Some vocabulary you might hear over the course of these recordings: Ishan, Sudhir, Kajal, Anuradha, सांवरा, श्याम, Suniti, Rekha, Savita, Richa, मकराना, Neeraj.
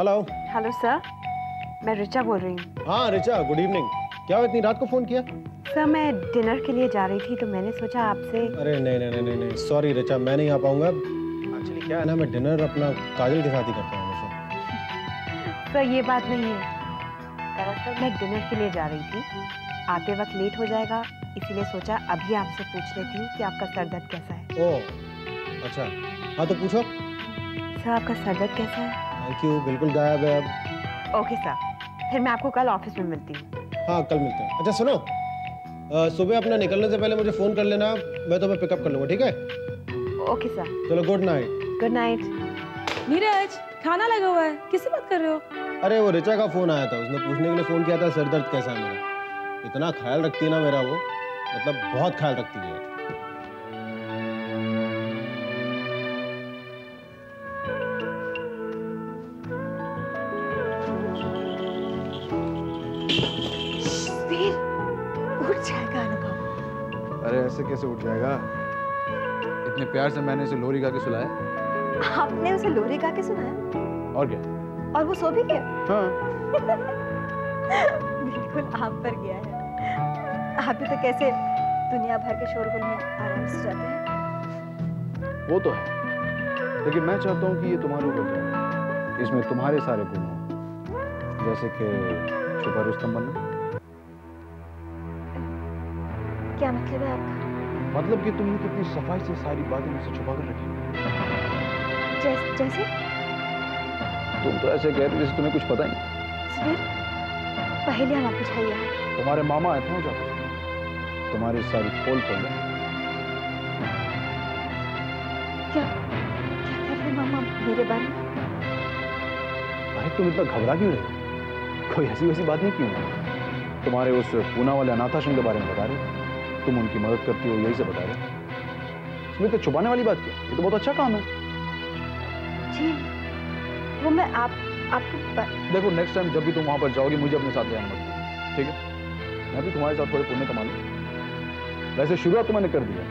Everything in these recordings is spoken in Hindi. हेलो। हेलो सर, मैं रिचा बोल रही हूँ। हाँ रिचा, गुड इवनिंग। क्या हुआ, इतनी रात को फोन किया? सर मैं डिनर के लिए जा रही थी तो मैंने सोचा आपसे। अरे नहीं नहीं नहीं नहीं, सॉरी रिचा, मैं नहीं आ पाऊंगा। एक्चुअली क्या है ना, मैं डिनर अपना काजल के साथ ही करता हूँ हमेशा। सर ये बात नहीं है, दरअसल मैं डिनर के लिए जा रही थी, आते वक्त लेट हो जाएगा इसीलिए सोचा अभी आपसे पूछ लेती हूँ कि आपका सर दर्द कैसा है। ओह अच्छा, हाँ तो पूछो। सर आपका सर दर्द कैसा है? थैंक यू, बिल्कुल गायब है अब। ओके सर, फिर मैं आपको कल ऑफिस में मिलती हूँ। हाँ कल मिलते हैं। अच्छा सुनो, सुबह अपना निकलने से पहले मुझे फ़ोन कर लेना, मैं तुम्हें पिकअप कर लूँगा, ठीक है? ओके सर, चलो good night. Good night. Neeraj खाना लगा हुआ है, किससे बात कर रहे हो? अरे वो रिचा का फ़ोन आया था, उसने पूछने के लिए फ़ोन किया था सर दर्द कैसा है मेरा। इतना ख्याल रखती है ना मेरा वो, मतलब बहुत ख्याल रखती है। उठ जाएगा अनुभव। अरे ऐसे कैसे उठ जाएगा, इतने प्यार से मैंने उसे लोरी गा के सुलाया। आपने उसे लोरी गा के सुनाया? और क्या, और वो सो भी गया। हाँ। बिल्कुल आप पर गया है, आप भी तो कैसे दुनिया भर के शोरगुल में आराम से जाते हैं। वो तो है, लेकिन मैं चाहता हूँ कि ये तुम्हारे ऊपर जाए, इसमें तुम्हारे सारे गुण हों, जैसे कि छुपा रुस्तम बनना। क्या मतलब है आपका? मतलब कि तुमने कितनी सफाई से सारी बातें मुझसे छुपा कर रखी। जैसे? तुम तो ऐसे कह रहे जैसे तुम्हें कुछ पता नहीं। पहले हम आपको चाहिए, तुम्हारे मामा आए थे तुम्हारी सारी पोल पर। क्या क्या मामा मेरे बारे में? अरे तुम इतना घबरा क्यों रहे, कोई ऐसी वैसी बात नहीं। क्यों तुम्हारे उस पूना वाले अनाथाश्रम के बारे में बता रहे, तुम उनकी मदद करती हो यही से बता रहे, इसमें तो छुपाने वाली बात क्या? ये तो बहुत अच्छा काम है। जी वो मैं आपको देखो, नेक्स्ट टाइम जब भी तुम वहाँ पर जाओगे मुझे अपने साथ जाना मत, ठीक है? मैं भी तुम्हारे साथ थोड़े पुण्य कमा लूँ। वैसे शुरुआत तो मैंने कर दिया,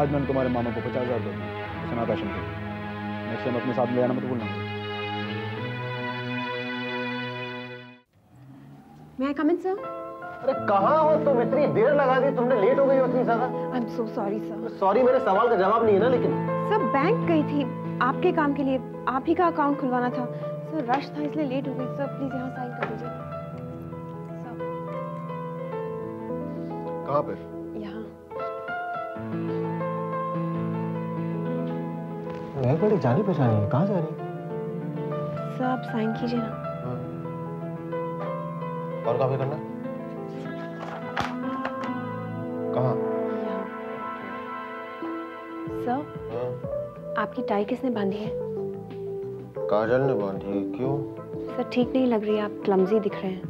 आज मैंने तुम्हारे मामा को 50,000 दे दिया उस अनाथाश्रम के लिए। नेक्स्ट टाइम अपने साथ ले आना मत भूलना। मैं कम इन सर? अरे कहाँ हो तुम, इतनी देर लगा दी तुमने, लेट हो गई हो इतनी ज़्यादा। I am so sorry sir. Sorry मेरे सवाल का जवाब नहीं है ना, लेकिन सर बैंक गई थी आपके काम के लिए, आप ही का अकाउंट खुलवाना था, रश था इसलिए लेट हो गई। सर प्लीज यहाँ साइन कर दीजिए। कहाँ पे? यहाँ। मैं बड़ी जानी पहचानी है, कहाँ जा रही है? सर आप साइन कीजिए ना। और कहाँ पे करना? कहाँ? सर आपकी टाई किसने बांधी है? काजल ने बांधी। क्यों? सर ठीक नहीं लग रही, आप क्लमजी दिख रहे हैं।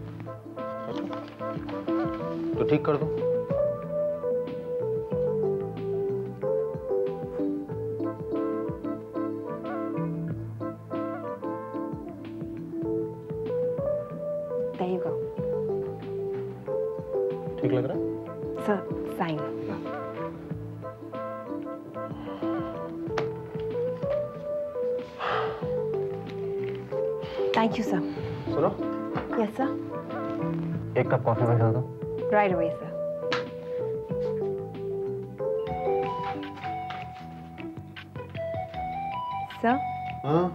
तो ठीक कर दो। ठीक लग रहा है? Sir sign. Thank you sir. सुनो। Yes sir. एक कप कॉफी भिजवा दो। Right away sir. सर। हाँ?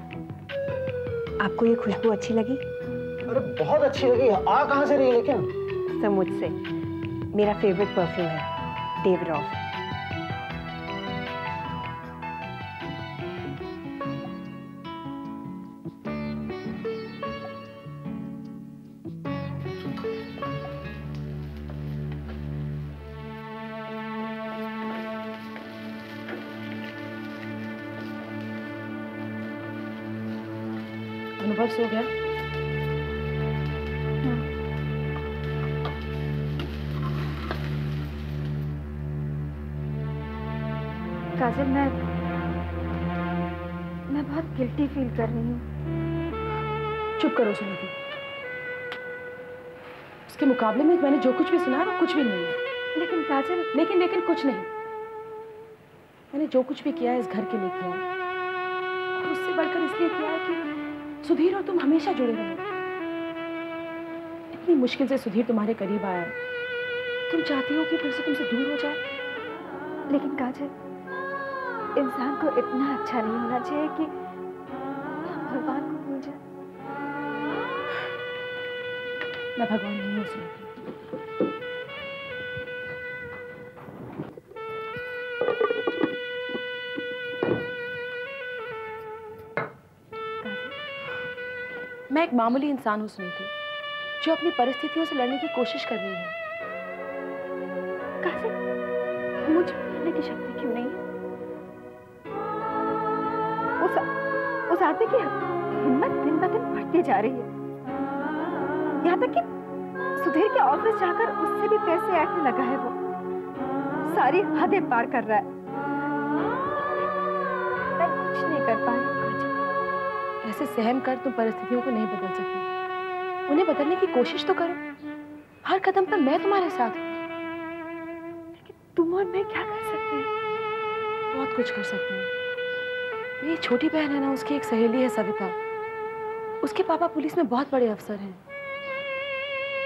आपको ये खुशबू अच्छी लगी? अरे बहुत अच्छी लगी, आ कहाँ से रही लेकिन? सर मुझसे, मेरा फेवरेट परफ्यूम है देवरॉफ। अनुभव सो गया? हाँ। काजल मैं बहुत गिल्टी फील कर रही हूँ। चुप करो सुनीति, उसके मुकाबले में मैंने जो कुछ भी सुना है वो कुछ भी नहीं है। लेकिन काजल लेकिन कुछ नहीं, मैंने जो कुछ भी किया है इस घर के लिए किया है, उससे बढ़कर इसलिए किया है कि सुधीर और तुम हमेशा जुड़े रहे। इतनी मुश्किल से सुधीर तुम्हारे करीब आया, तुम चाहती हो कि फिर से तुमसे दूर हो जाए। लेकिन काजल, इंसान को इतना अच्छा नहीं होना चाहिए कि भगवान को भूल जाए। मैं भगवान नहीं हूँ सुनीति। मैं एक मामूली इंसान हूँ सुनीति, जो अपनी परिस्थितियों से लड़ने की कोशिश कर रही है। काजल, मुझे लड़ने की शक्ति क्यों नहीं है? उस आदमी की हिम्मत दिन ब दिन बढ़ती जा रही है। यहाँ तक कि सुधीर के ऑफिस जाकर उससे भी पैसे ऐंठने लगा है। वो सारी हदें पार कर रहा है। मैं कुछ नहीं कर पाई। ऐसे सहम कर तुम परिस्थितियों को नहीं बदल सकती। उन्हें बदलने की कोशिश तो करो। हर कदम पर मैं तुम्हारे साथ हूँ। लेकिन तुम और मैं क्या कर सकते हैं? बहुत कुछ कर सकते हैं। मेरी छोटी बहन है ना, उसकी एक सहेली है सविता। उसके पापा पुलिस में बहुत बड़े अफसर हैं।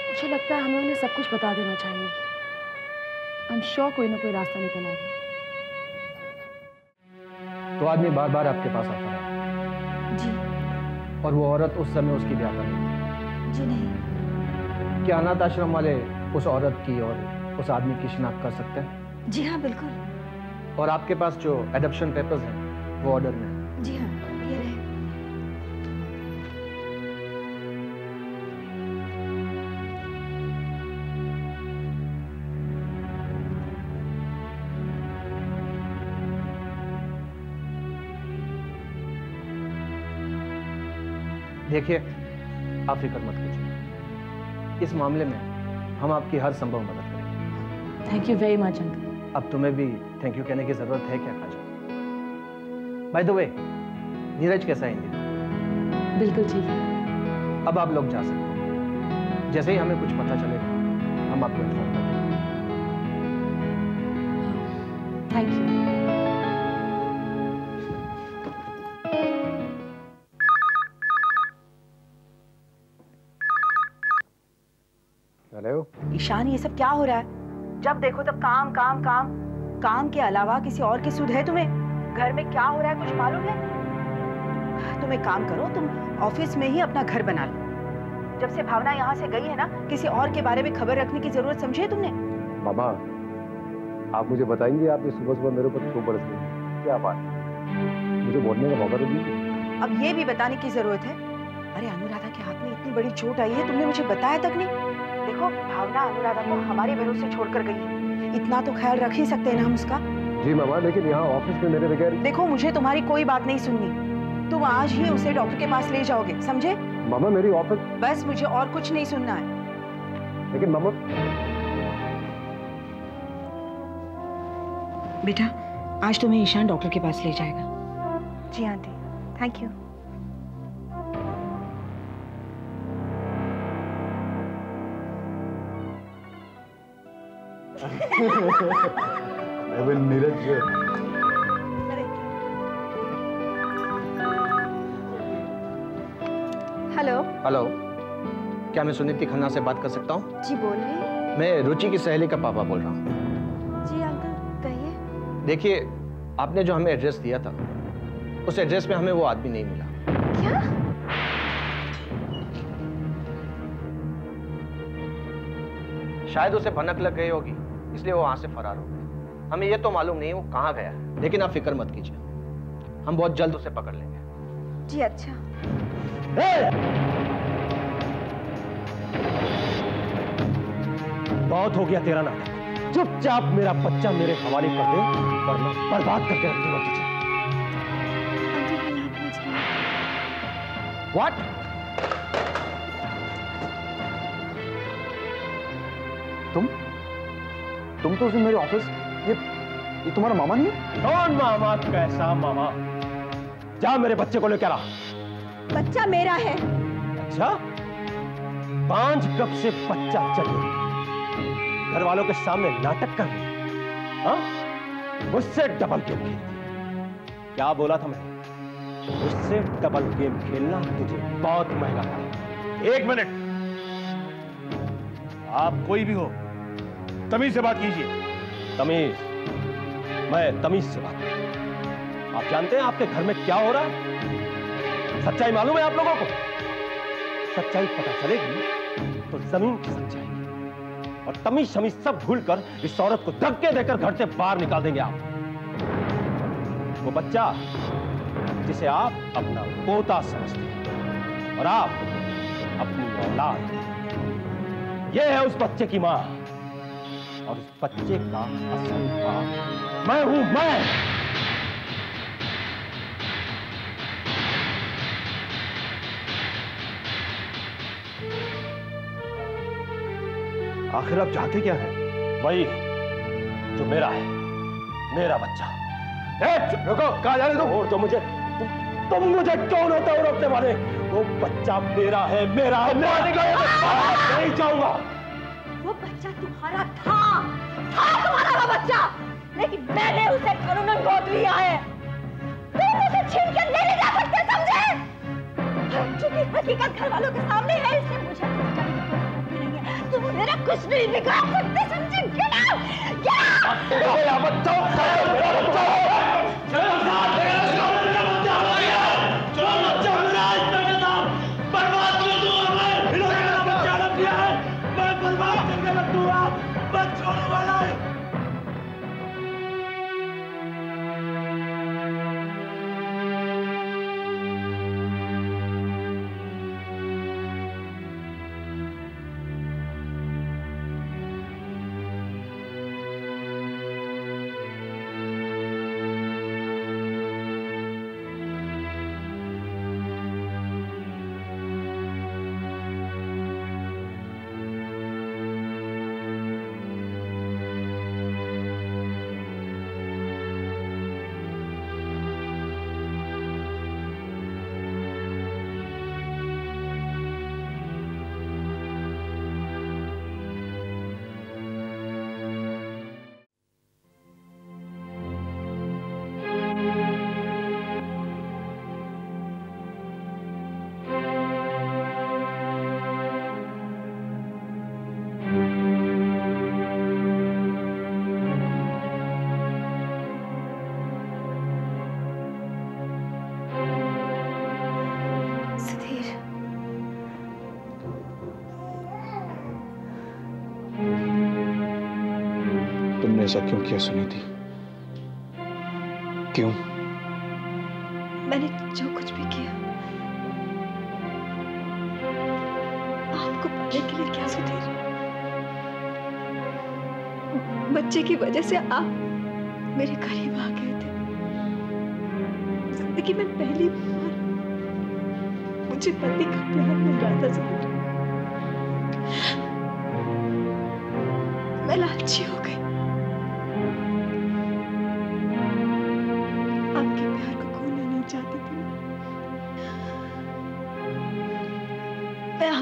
मुझे लगता है हमें उन्हें सब कुछ बता देना चाहिए। आई एम श्योर कोई ना कोई रास्ता निकल आएगा। तो आदमी बार बार आपके पास आता है जी, और वो औरत उस समय उसकी व्यापार जी नहीं। क्या अनाथ आश्रम वाले उस औरत की और उस आदमी की शिनाख्त कर सकते हैं? जी हाँ, बिल्कुल। और आपके पास जो एडॉप्शन पेपर्स हैं, वो ऑर्डर में है। जी हाँ, ये रहे। देखिए, आप फिक्र मत कीजिए। इस मामले में हम आपकी हर संभव मदद करेंगे। Thank you very much uncle. अब तुम्हें भी थैंक यू कहने की जरूरत है क्या Kajal? By the way, Neeraj कैसा है? बिल्कुल ठीक है। अब आप लोग जा सकते हैं। जैसे ही हमें कुछ पता चलेगा हम आपको इन्फॉर्म करेंगे। Thank you. ईशान, ये सब क्या हो रहा है? जब देखो तब काम काम काम काम के अलावा किसी और की सुध है तुम्हें? घर में क्या हो रहा है कुछ मालूम है? तुम एक काम करो, तुम ऑफिस में ही अपना घर बना लो। जब से भावना यहाँ से गई है ना, किसी और के बारे में खबर रखने की जरूरत समझे तुमने? मामा, आप मुझे बताएंगे आपने सुबह सुबह मेरे ऊपर क्यों बरस दी? क्या बात, मुझे बोलने का मौका तो दीजिए। अब ये भी बताने की जरूरत है? अरे अनुराधा के हाथ में इतनी बड़ी चोट आई है, तुमने मुझे बताया तक नहीं। देखो, भावना अनुराधा को हमारे भरोसे छोड़कर गई, इतना तो ख्याल रख ही सकते हैं ना हम उसका। जी मामा, लेकिन यहाँ ऑफिस में मेरे बगैर। देखो, मुझे तुम्हारी कोई बात नहीं सुननी। तुम आज ही उसे डॉक्टर के पास ले जाओगे, समझे? मामा, मेरी ऑफिस। बस, मुझे और कुछ नहीं सुनना है। लेकिन मामा। बेटा, आज तुम्हें ईशान डॉक्टर के पास ले जाएगा। जी aunty, thank you. Neeraj, hello hello, क्या मैं सुनीति खन्ना से बात कर सकता हूँ? जी बोल रही। मैं रुचि की सहेली का पापा बोल रहा हूँ। जी अंकल, कहिए। देखिए, आपने जो हमें एड्रेस दिया था, उस एड्रेस में हमें वो आदमी नहीं मिला। क्या? शायद उसे भनक लग गई होगी, इसलिए वो वहां से फरार हो गया। हमें ये तो मालूम नहीं वो कहाँ गया है, लेकिन आप फिक्र मत कीजिए, हम बहुत जल्द उसे पकड़ लेंगे। जी अच्छा। बहुत हो गया तेरा नाटक। चुपचाप मेरा बच्चा मेरे हवाले कर दे, वरना बर्बाद करके रखूंगा तुझे। व्हाट? तुम तो उसे मेरे ऑफिस। ये तुम्हारा मामा नहीं है? कौन मामा? कैसा मामा? जा मेरे बच्चे को लेकर आ। बच्चा मेरा है। अच्छा, 5 कब से बच्चा चले, घर वालों के सामने नाटक कर रहे, मुझसे डबल क्यों खेलती? क्या बोला था मैं? उससे डबल गेम खेलना तुझे बहुत महंगा पड़ा। 1 मिनट, आप कोई भी हो तमीज से बात कीजिए। तमीज? मैं तमीज से बात करूं? आप जानते हैं आपके घर में क्या हो रहा है? सच्चाई मालूम है आप लोगों को। सच्चाई पता चलेगी तो जमीन खिसक जाएगी और तमीज शमीज सब भूलकर इस औरत को धक्के देकर घर से बाहर निकाल देंगे आप। वो बच्चा जिसे आप अपना पोता समझते हैं और आप अपनी औलाद, यह है उस बच्चे की मां और उस बच्चे का असल बाप मैं हूं। मैं आखिर आप चाहते क्या हैं? वही जो मेरा है, मेरा बच्चा। रुको, कहां जा रहे हो? और जो मुझे तुम मुझे क्यों रोते हो रोकने वाले? वो बच्चा मेरा है, मेरा है। नहीं चाहूंगा। वो बच्चा तुम्हारा था तुम्हारा वो बच्चा, लेकिन मैंने उसे कानूनन गोद लिया है। तुम उसे छीन के नहीं जा सकते, समझे? क्योंकि हकीकत घर वालों के सामने है, इसलिए मुझे तुम मेरा कुछ नहीं बिगाड़ सकते, समझे? ऐसा क्यों किया सुनीति? क्यों? मैंने जो कुछ भी किया आपको पाने के लिए क्या सुधीर? बच्चे की वजह से आप मेरे करीब आ गए थे। जिंदगी में पहली बार मुझे पति का प्यार मिल रहा था सुधीर। मैं लालची हो गई।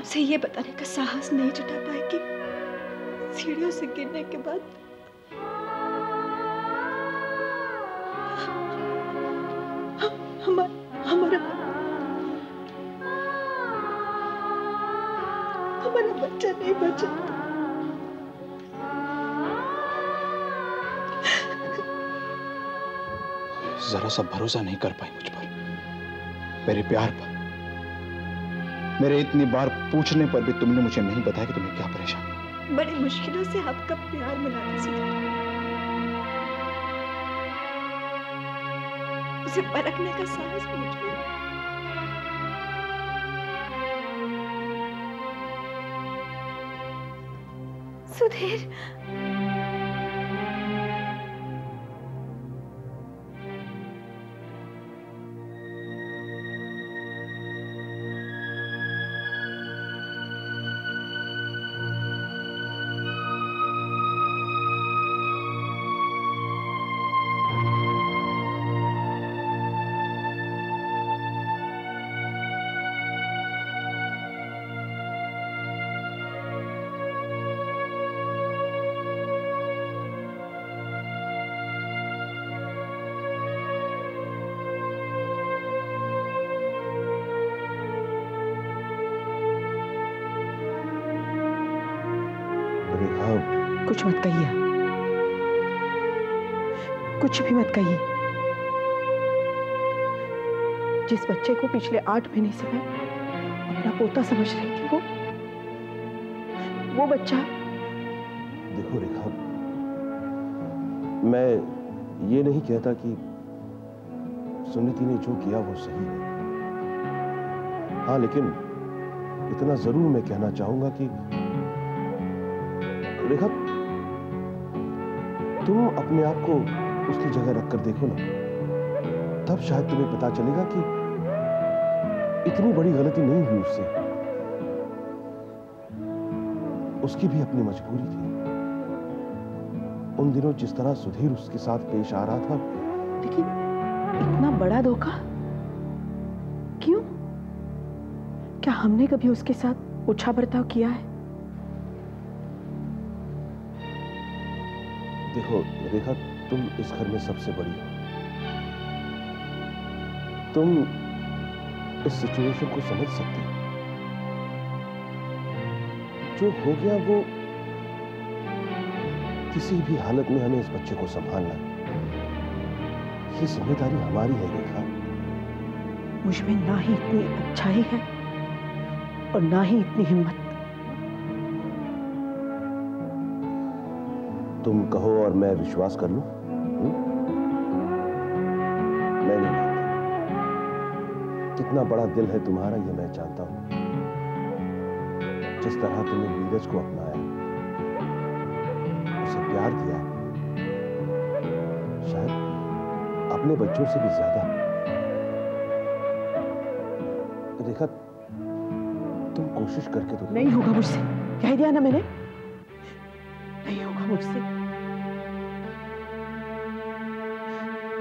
आपसे ये बताने का साहस नहीं जुटा पाई कि सीढ़ियों से गिरने के बाद हमारा बच्चा नहीं बचा। जरा सा भरोसा नहीं कर पाई मुझ पर, मेरे प्यार पर। मेरे इतनी बार पूछने पर भी तुमने मुझे नहीं बताया कि तुम्हें क्या परेशानी। बड़ी मुश्किलों से आपका प्यार मिला था, उसे परखने का साहस मुझ में। सुधीर, रेखा। कुछ मत कहिए, कुछ भी मत कहिए। जिस बच्चे को पिछले 8 महीने से मैं अपना पोता समझ रही थी, वो बच्चा। देखो रेखा, मैं ये नहीं कहता कि सुनीति ने जो किया वो सही है, हाँ, लेकिन इतना जरूर मैं कहना चाहूंगा कि रेखा, तुम अपने आप को उसकी जगह रख कर देखो ना, तब शायद तुम्हें पता चलेगा कि इतनी बड़ी गलती नहीं हुई उससे। उसकी भी अपनी मजबूरी थी। उन दिनों जिस तरह सुधीर उसके साथ पेश आ रहा था। लेकिन इतना बड़ा धोखा क्यों? क्या हमने कभी उसके साथ उछा बर्ताव किया है? देखो रेखा, तुम इस घर में सबसे बड़ी हो। तुम इस सिचुएशन को समझ सकते हो। जो हो गया वो किसी भी हालत में हमें इस बच्चे को संभालना, ये जिम्मेदारी हमारी है रेखा। मुझ में ना ही इतनी अच्छाई है और ना ही इतनी हिम्मत। तुम कहो और मैं विश्वास कर लूं? मैं नहीं मानता। कितना बड़ा दिल है तुम्हारा ये मैं जानता हूं। जिस तरह तुमने नीरज को अपनाया, उसे प्यार दिया, शायद अपने बच्चों से भी ज्यादा। रेखा तुम कोशिश करके तो। नहीं होगा मुझसे, कह दिया ना मैंने, नहीं होगा मुझसे।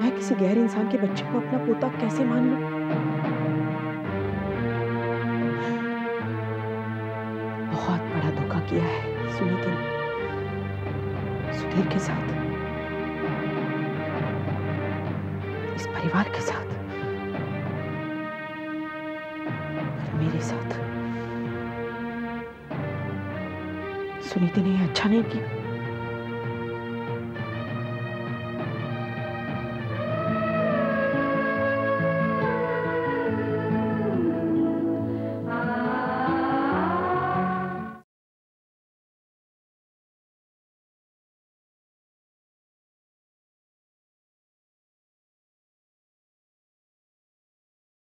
मैं किसी गैर इंसान के बच्चे को अपना पोता कैसे मान लूं? किया है सुनीति ने सुधीर के साथ, इस परिवार के साथ और मेरे साथ। सुनीति ने अच्छा नहीं किया।